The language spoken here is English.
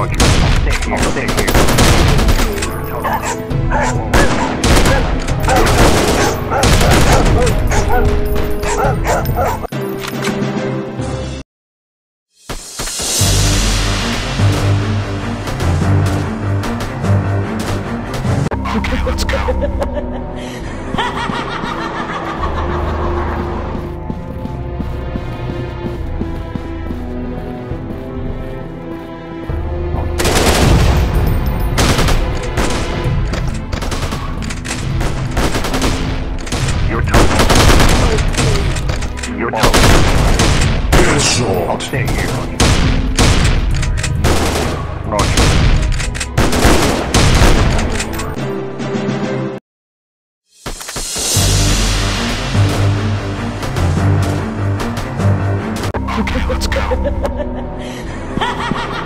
Roger. Stay here. Let's go. You're tough. You're tough. Get a sword. Stay here. Roger. Let's go.